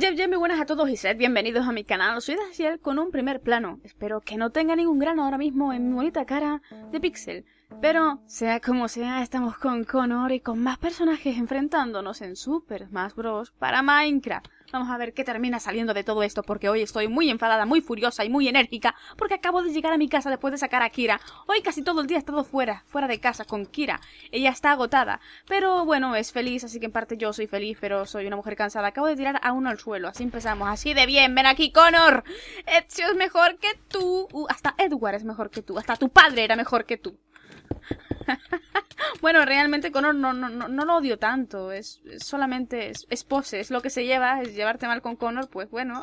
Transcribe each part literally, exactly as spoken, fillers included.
Yep, yep, muy buenas a todos y sed bienvenidos a mi canal. Soy Ezio con un primer plano. Espero que no tenga ningún grano ahora mismo en mi bonita cara de pixel. Pero, sea como sea, estamos con Connor y con más personajes enfrentándonos en Super Smash Bros para Minecraft. Vamos a ver qué termina saliendo de todo esto, porque hoy estoy muy enfadada, muy furiosa y muy enérgica, porque acabo de llegar a mi casa después de sacar a Kira. Hoy casi todo el día he estado fuera, fuera de casa con Kira. Ella está agotada, pero bueno, es feliz, así que en parte yo soy feliz, pero soy una mujer cansada. Acabo de tirar a uno al suelo, así empezamos, así de bien. Ven aquí, Connor. Ezio es mejor que tú. Uh, hasta Edward es mejor que tú, hasta tu padre era mejor que tú. Bueno, realmente Connor no, no, no, no lo odio tanto. Es, es solamente es, es pose, es lo que se lleva, es llevarte mal con Connor, pues bueno.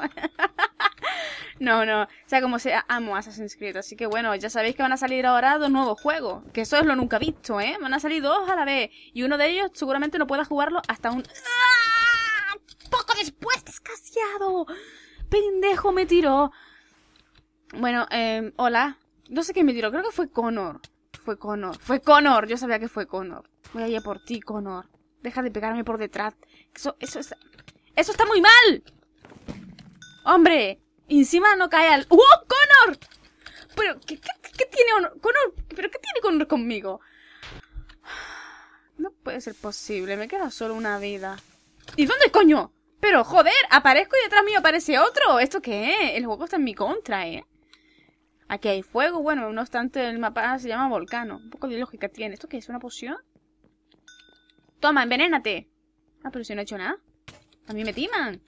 No, no, o sea, como sea, amo Assassin's Creed, así que bueno, ya sabéis que van a salir ahora dos nuevos juegos, que eso es lo nunca visto, ¿eh? Van a salir dos a la vez, y uno de ellos seguramente no pueda jugarlo hasta un... ¡Ah! ¡Poco después, desgraciado! ¡Pendejo me tiró! Bueno, eh, hola, no sé quién me tiró, creo que fue Connor. Fue Connor, fue Connor, yo sabía que fue Connor. Voy a ir por ti, Connor. Deja de pegarme por detrás. Eso, eso está, eso está muy mal. Hombre, encima no cae al... ¡Uh, Connor! Pero, ¿qué, qué, qué tiene Connor? ¿Pero qué tiene Connor conmigo? No puede ser posible, me queda solo una vida. ¿Y dónde coño? Pero, joder, aparezco y detrás mío aparece otro. ¿Esto qué es? El juego está en mi contra, ¿eh? Aquí hay fuego, bueno, no obstante el mapa se llama volcano. Un poco de lógica tiene. ¿Esto qué es? ¿Una poción? Toma, envenénate. Ah, pero si no he hecho nada. A mí me timan.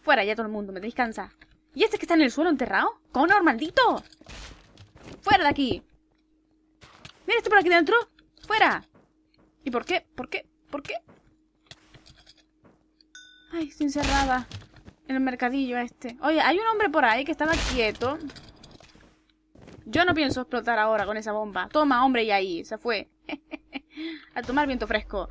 Fuera ya todo el mundo, me tenéis cansada. ¿Y este que está en el suelo enterrado? ¡Connor, maldito! ¡Fuera de aquí! ¡Mira este por aquí dentro! ¡Fuera! ¿Y por qué? ¿Por qué? ¿Por qué? Ay, estoy encerrada en el mercadillo este. Oye, hay un hombre por ahí que estaba quieto. Yo no pienso explotar ahora con esa bomba. Toma, hombre, y ahí. Se fue. A tomar viento fresco.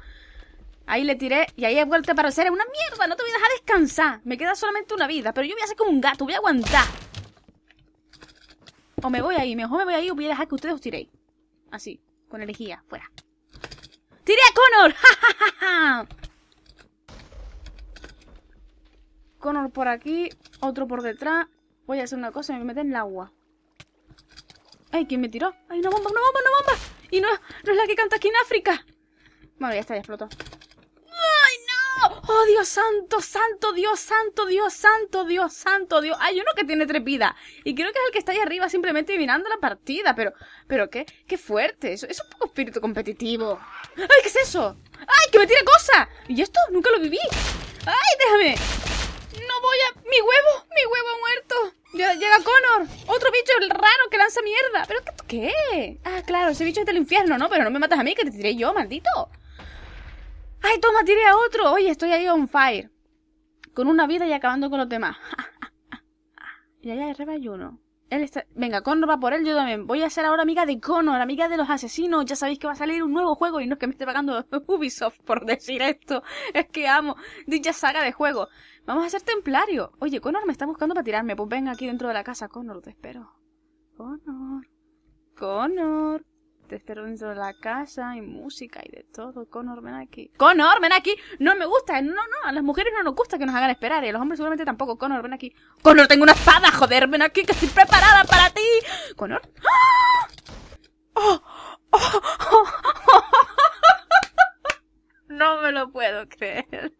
Ahí le tiré y ahí he vuelto a aparecer. ¡Es una mierda! No te voy a dejar descansar. Me queda solamente una vida. Pero yo voy a ser como un gato. Voy a aguantar. O me voy ahí. Mejor me voy ahí o voy a dejar que ustedes os tiréis. Así. Con energía. Fuera. ¡Tiré a Connor! ¡Ja, ja, ja! Connor por aquí. Otro por detrás. Voy a hacer una cosa y me meto en el agua. ¡Ay! ¿Quién me tiró? ¡Ay, una bomba, una bomba, una bomba! ¡Y no, no es la que canta aquí en África! Bueno, ya está, ya explotó. ¡Ay, no! ¡Oh, Dios santo, santo, Dios santo, Dios santo, Dios santo, Dios! Hay uno que tiene tres vidas. Y creo que es el que está ahí arriba simplemente mirando la partida. Pero, pero qué, qué fuerte. Eso es un poco espíritu competitivo. ¡Ay, qué es eso! ¡Ay, que me tira cosa! ¿Y esto? Nunca lo viví. ¡Ay, déjame! ¡No voy a... ¡Mi huevo! ¡Mi huevo ha muerto! Llega Connor, otro bicho raro que lanza mierda. ¿Pero esto qué? Ah, claro, ese bicho es del infierno, ¿no? Pero no me matas a mí, que te tiré yo, maldito. ¡Ay, toma, tiré a otro! Oye, estoy ahí on fire. Con una vida y acabando con los demás. Y allá arriba hay uno. Él está... Venga, Connor va por él, yo también. Voy a ser ahora amiga de Connor, amiga de los asesinos. Ya sabéis que va a salir un nuevo juego y no es que me esté pagando Ubisoft por decir esto. Es que amo dicha saga de juegos. Vamos a hacer templario. Oye, Connor me está buscando para tirarme. Pues venga aquí dentro de la casa, Connor, te espero. Connor. Connor. Te espero dentro de la casa y música y de todo. Connor, ven aquí. Connor, ven aquí. No me gusta. No, no. A las mujeres no nos gusta que nos hagan esperar. Y a los hombres seguramente tampoco. Connor, ven aquí. Connor, tengo una espada. Joder, ven aquí que estoy preparada para ti. Connor. ¡Ah! ¡Oh! ¡Oh! ¡Oh! ¡Oh! ¡Oh! No me lo puedo creer.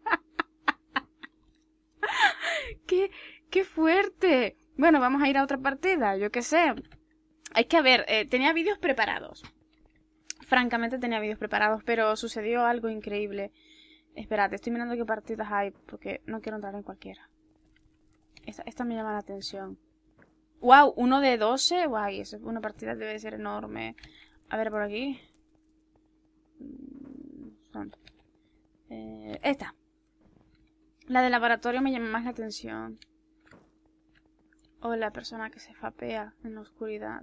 ¡Qué, qué fuerte! Bueno, vamos a ir a otra partida. Yo qué sé. Es que, a ver, eh, tenía vídeos preparados. Francamente tenía vídeos preparados, pero sucedió algo increíble. Esperad, estoy mirando qué partidas hay, porque no quiero entrar en cualquiera. Esta, esta me llama la atención. ¡Wow! Uno de doce. ¡Guay! Wow, una partida debe ser enorme. A ver, por aquí. Eh, esta. La del laboratorio me llama más la atención. O la persona que se fapea en la oscuridad.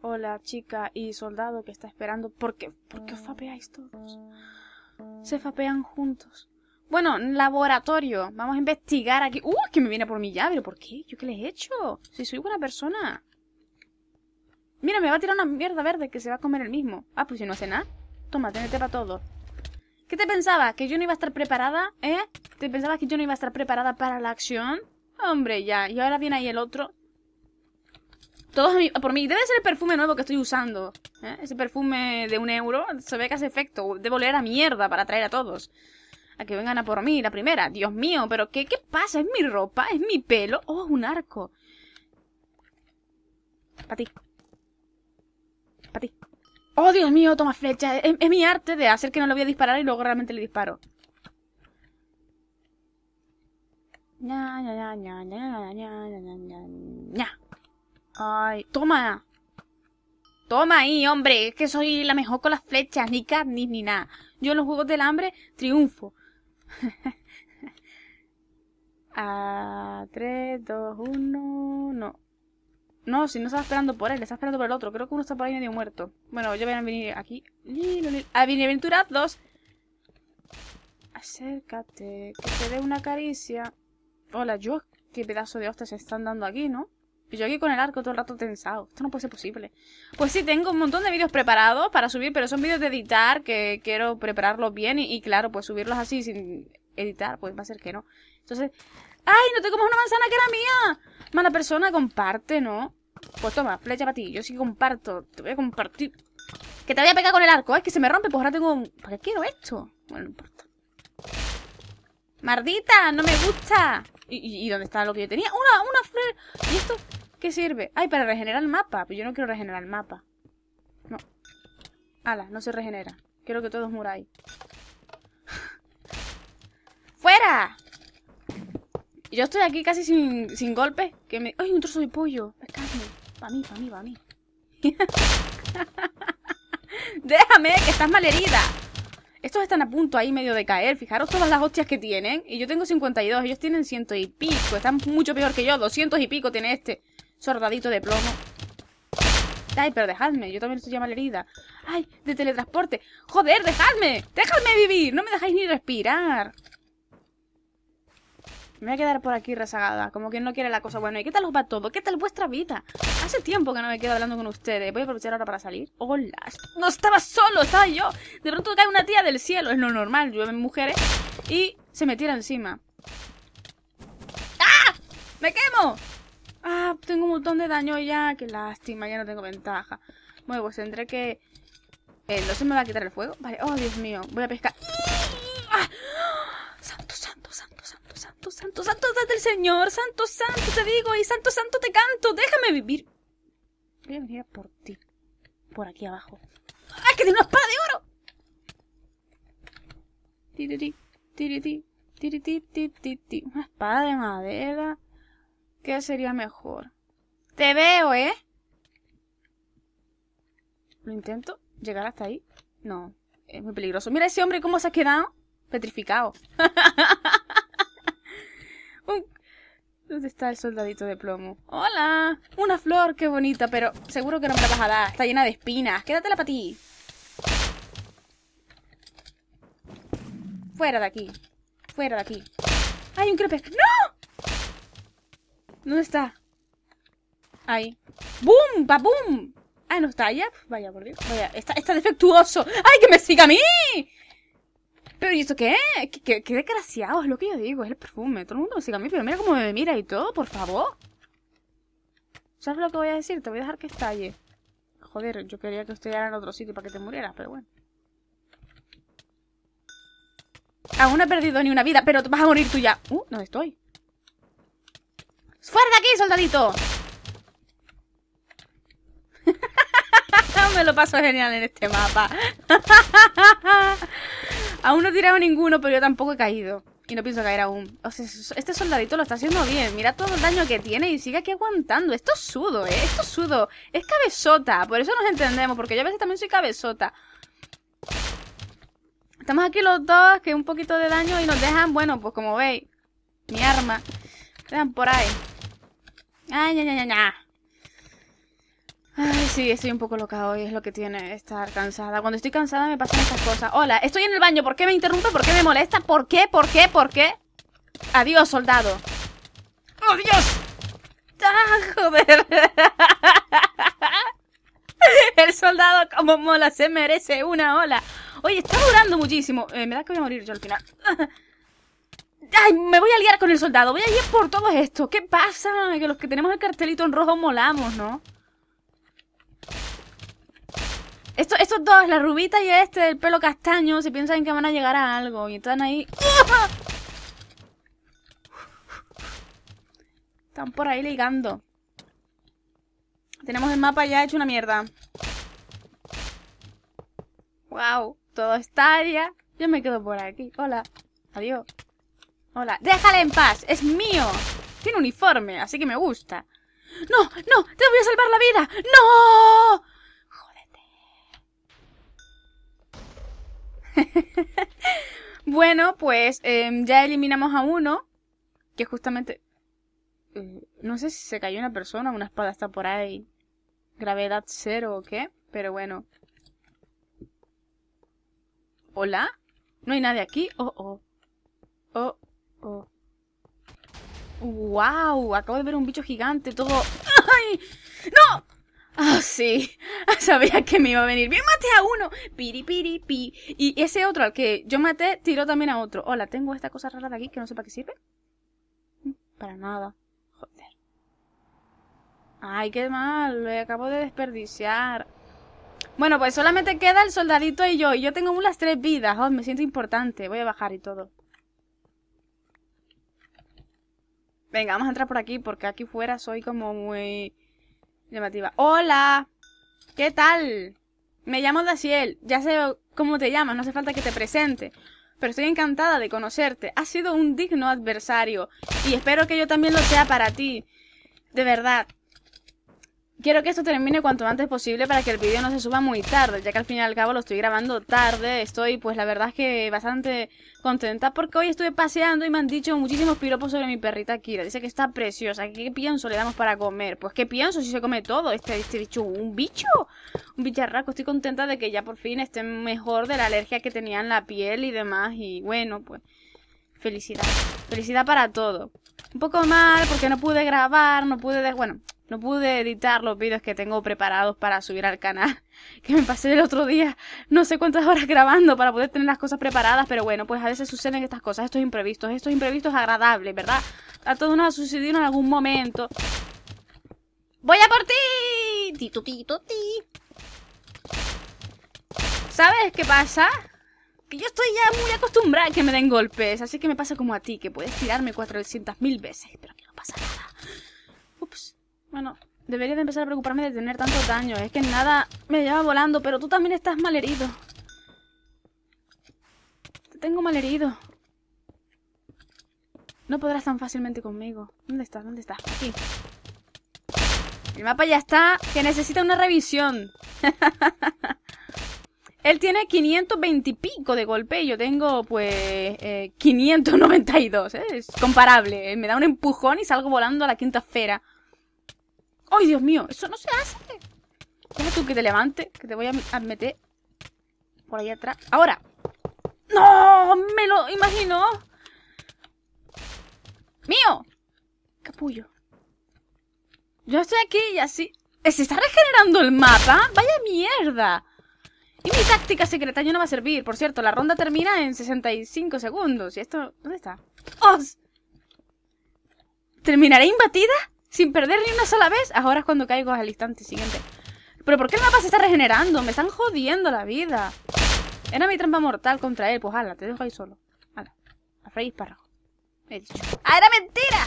O la chica y soldado que está esperando. ¿Por qué? ¿Por qué os fapeáis todos? Se fapean juntos. Bueno, laboratorio. Vamos a investigar aquí. ¡Uh! Es que me viene por mi llave. ¿Por qué? ¿Yo qué les he hecho? Si soy buena persona. Mira, me va a tirar una mierda verde que se va a comer el mismo. Ah, pues si no hace nada. Toma, tenete para todo. ¿Qué te pensabas? ¿Que yo no iba a estar preparada? ¿Eh? ¿Te pensabas que yo no iba a estar preparada para la acción? Hombre, ya. Y ahora viene ahí el otro. Todos a mí, por mí. Debe ser el perfume nuevo que estoy usando, ¿eh? Ese perfume de un euro. Se ve que hace efecto. Debo oler a mierda para atraer a todos a que vengan a por mí, la primera. Dios mío, ¿pero qué, qué pasa? ¿Es mi ropa? ¿Es mi pelo? Oh, un arco. Para ti. Para ti. Oh, Dios mío, toma flecha. Es, es mi arte de hacer que no le voy a disparar y luego realmente le disparo. Ña, ña, ña, ña, ña, ña, ña, ña, ña. Ay, toma. Toma ahí, hombre. Es que soy la mejor con las flechas. Ni carnis, ni nada. Yo en los juegos del hambre triunfo. Ah, tres, dos, uno. No. No, si no estaba esperando por él, estaba esperando por el otro. Creo que uno está por ahí medio muerto. Bueno, yo voy a venir aquí. A bienaventurados. Acércate, que te dé una caricia. Hola, yo. Qué pedazo de hostias se están dando aquí, ¿no? Y yo aquí con el arco todo el rato tensado. Esto no puede ser posible. Pues sí, tengo un montón de vídeos preparados para subir, pero son vídeos de editar que quiero prepararlos bien. Y, y claro, pues subirlos así sin editar, pues va a ser que no. Entonces... ¡Ay, no te comas una manzana que era mía! Mala persona, comparte, ¿no? Pues toma, flecha para ti. Yo sí comparto. Te voy a compartir. Que te voy a pegar con el arco. Es que se me rompe. Pues ahora tengo un... ¿Para qué quiero esto? Bueno, no importa. ¡Mardita! ¡No me gusta! ¿Y, y dónde está lo que yo tenía? ¡Una! ¡Una flecha! ¿Y esto qué sirve? ¡Ay, para regenerar el mapa! Pues yo no quiero regenerar el mapa. No. Ala, no se regenera. Quiero que todos muráis. ¡Fuera! Yo estoy aquí casi sin, sin golpes. Que me... ¡Ay, un trozo de pollo! Es carne. Para mí, para mí, para mí. ¡Déjame, que estás malherida! Estos están a punto ahí medio de caer. Fijaros todas las hostias que tienen. Y yo tengo cincuenta y dos. Ellos tienen ciento y pico. Están mucho peor que yo. doscientos y pico tiene este soldadito de plomo. ¡Ay, pero dejadme! Yo también estoy ya malherida. ¡Ay, de teletransporte! ¡Joder, dejadme! ¡Dejadme vivir! ¡No me dejáis ni respirar! Me voy a quedar por aquí rezagada, como quien no quiere la cosa. Bueno, ¿y qué tal os va todo? ¿Qué tal vuestra vida? Hace tiempo que no me quedo hablando con ustedes. Voy a aprovechar ahora para salir. ¡Hola! ¡No estaba solo! ¡Estaba yo! De pronto cae una tía del cielo. Es lo normal, llueven mujeres. Y se me tira encima. ¡Ah! ¡Me quemo! ¡Ah! Tengo un montón de daño ya. ¡Qué lástima! Ya no tengo ventaja. Bueno, pues tendré que... Eh, ¿no se me va a quitar el fuego? Vale. ¡Oh, Dios mío! Voy a pescar. ¡Ah! ¡Santo, santo, santo, santo! Santo, santo, santo, date el Señor. Santo, santo, te digo. Y santo, santo, te canto. Déjame vivir. Voy a venir a por ti. Por aquí abajo. ¡Ay, que tiene una espada de oro! Tiriti, tiriti, tiriti, tiriti. Una espada de madera. ¿Qué sería mejor? Te veo, ¿eh? ¿Lo intento? ¿Llegar hasta ahí? No, es muy peligroso. Mira ese hombre cómo se ha quedado. Petrificado. ¿Dónde está el soldadito de plomo? ¡Hola! Una flor, qué bonita, pero seguro que no me la vas a dar. Está llena de espinas. Quédatela para ti. Fuera de aquí. Fuera de aquí. ¡Hay un creeper! ¡No! ¿Dónde está? Ahí. ¡Bum! ¡Babum! Ah, no está allá. Vaya, por Dios. Vaya, está, está defectuoso. ¡Ay, que me siga a mí! ¿Pero y esto qué? ¿Qué, qué? Qué desgraciado, es lo que yo digo, es el perfume. Todo el mundo me sigue a mí, pero mira cómo me mira y todo, por favor. ¿Sabes lo que voy a decir? Te voy a dejar que estalle. Joder, yo quería que estallara en otro sitio para que te murieras, pero bueno. Aún no he perdido ni una vida, pero vas a morir tú ya. Uh, ¿dónde estoy? ¡Fuera de aquí, soldadito! Me lo paso genial en este mapa. Aún no he tirado ninguno, pero yo tampoco he caído. Y no pienso caer aún. O sea, este soldadito lo está haciendo bien. Mira todo el daño que tiene y sigue aquí aguantando. Esto es sudo, ¿eh? Esto es sudo. Es cabezota. Por eso nos entendemos, porque yo a veces también soy cabezota. Estamos aquí los dos, que un poquito de daño y nos dejan, bueno, pues como veis, mi arma. Dejan por ahí. Ay, ay, ay, ay. Ay, sí, estoy un poco loca hoy, es lo que tiene estar cansada. Cuando estoy cansada me pasan estas cosas. Hola, estoy en el baño, ¿por qué me interrumpe? ¿Por qué me molesta? ¿Por qué? ¿Por qué? ¿Por qué? Adiós, soldado. ¡Oh, Dios! ¡Ah, joder! El soldado como mola se merece una ola. Oye, está durando muchísimo. eh, Me da que voy a morir yo al final. Ay, me voy a liar con el soldado. Voy a ir por todo esto. ¿Qué pasa? Que los que tenemos el cartelito en rojo molamos, ¿no? Esto, estos dos, la rubita y este del pelo castaño, se piensan que van a llegar a algo. Y están ahí. Están por ahí ligando. Tenemos el mapa ya hecho una mierda. Wow, todo está área. Yo me quedo por aquí. Hola. Adiós. Hola. Déjale en paz. Es mío. Tiene uniforme, así que me gusta. No, no. Te voy a salvar la vida. No. Jódete. Bueno, pues eh, ya eliminamos a uno. Que justamente... No sé si se cayó una persona, una espada está por ahí. Gravedad cero o qué, pero bueno. ¿Hola? ¿No hay nadie aquí? Oh, oh. Oh, oh. ¡Wow! Acabo de ver un bicho gigante, todo... ¡Ay! ¡No! ¡Ah, oh, sí! Sabía que me iba a venir. ¡Bien, maté a uno! Piri, piri, pi. Y ese otro al que yo maté, tiró también a otro. Hola, tengo esta cosa rara de aquí que no sé para qué sirve. Para nada. Joder. Ay, qué mal. Lo acabo de desperdiciar. Bueno, pues solamente queda el soldadito y yo. Y yo tengo unas tres vidas. Oh, me siento importante. Voy a bajar y todo. Venga, vamos a entrar por aquí. Porque aquí fuera soy como muy... llamativa. ¡Hola! ¿Qué tal? Me llamo Daciel. Ya sé cómo te llamas. No hace falta que te presente. Pero estoy encantada de conocerte. Has sido un digno adversario. Y espero que yo también lo sea para ti. De verdad. Quiero que esto termine cuanto antes posible para que el vídeo no se suba muy tarde. Ya que al fin y al cabo lo estoy grabando tarde. Estoy, pues la verdad es que bastante contenta. Porque hoy estuve paseando y me han dicho muchísimos piropos sobre mi perrita Kira. Dice que está preciosa. ¿Qué pienso le damos para comer? Pues ¿qué pienso si se come todo? Este, este bicho, un bicho. Un bicharraco. Estoy contenta de que ya por fin esté mejor de la alergia que tenía en la piel y demás. Y bueno, pues felicidad. Felicidad para todo. Un poco mal porque no pude grabar, no pude... De... Bueno... No pude editar los vídeos que tengo preparados para subir al canal. Que me pasé el otro día no sé cuántas horas grabando para poder tener las cosas preparadas. Pero bueno, pues a veces suceden estas cosas, estos imprevistos. Estos imprevistos agradables, ¿verdad? A todos nos ha sucedido en algún momento. ¡Voy a por ti! ¡Tito, tito, ti! ¿Sabes qué pasa? Que yo estoy ya muy acostumbrada a que me den golpes. Así que me pasa como a ti, que puedes tirarme cuatrocientas mil veces. Pero que no pasa nada. Ups. Bueno, debería de empezar a preocuparme de tener tanto daño. Es que nada me lleva volando, pero tú también estás mal herido. Te tengo mal herido. No podrás tan fácilmente conmigo. ¿Dónde estás? ¿Dónde estás? Aquí. El mapa ya está, que necesita una revisión. Él tiene quinientos veinte y pico de golpe y yo tengo, pues, eh, quinientos noventa y dos. ¿Eh? Es comparable. Me da un empujón y salgo volando a la quinta esfera. ¡Ay, Dios mío! ¡Eso no se hace! Deja tú que te levante, que te voy a meter por ahí atrás. ¡Ahora! ¡No! ¡Me lo imagino! ¡Mío! ¡Capullo! Yo estoy aquí y así... ¿Se está regenerando el mapa? ¡Vaya mierda! Y mi táctica secretaria no va a servir. Por cierto, la ronda termina en sesenta y cinco segundos. ¿Y esto? ¿Dónde está? ¡Oh! ¿Terminaré imbatida? Sin perder ni una sola vez. Ahora es cuando caigo al instante siguiente. ¿Pero por qué el mapa se está regenerando? Me están jodiendo la vida. Era mi trampa mortal contra él. Pues ala, te dejo ahí solo. Ala, a freír espárrago. He dicho. ¡Ah, era mentira!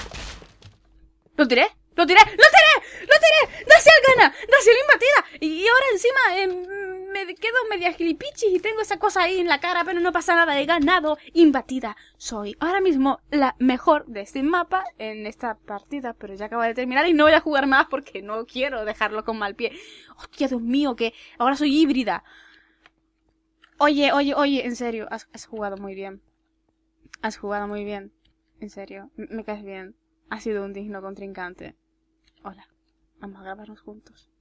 ¡Lo tiré! ¡Lo tiré! ¡Lo tiré! ¡Lo tiré! ¡Daciel gana! ¡Daciel imbatida! Y ahora encima eh, me quedo media gilipichis y tengo esa cosa ahí en la cara. Pero no pasa nada. He ganado. Imbatida soy. Ahora mismo la mejor de este mapa en esta partida. Pero ya acaba de terminar y no voy a jugar más porque no quiero dejarlo con mal pie. ¡Hostia, Dios mío! Que ahora soy híbrida. Oye, oye, oye. En serio. Has, has jugado muy bien. Has jugado muy bien. En serio. M- me caes bien. Has sido un digno contrincante. Hola, vamos a grabarnos juntos.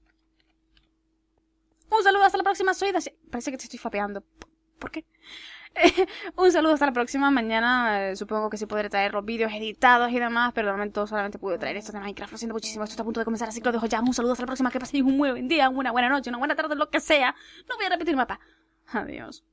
Un saludo hasta la próxima, soy Daciel. Parece que te estoy fapeando. ¿Por qué? Eh, un saludo hasta la próxima. Mañana eh, supongo que sí podré traer los vídeos editados y demás. Pero de momento solamente pude traer esto de Minecraft. Lo siento muchísimo, esto está a punto de comenzar. Así que lo dejo ya. Un saludo hasta la próxima. Que paséis un buen día, una buena noche, una buena tarde, lo que sea. No voy a repetir mapa. Adiós.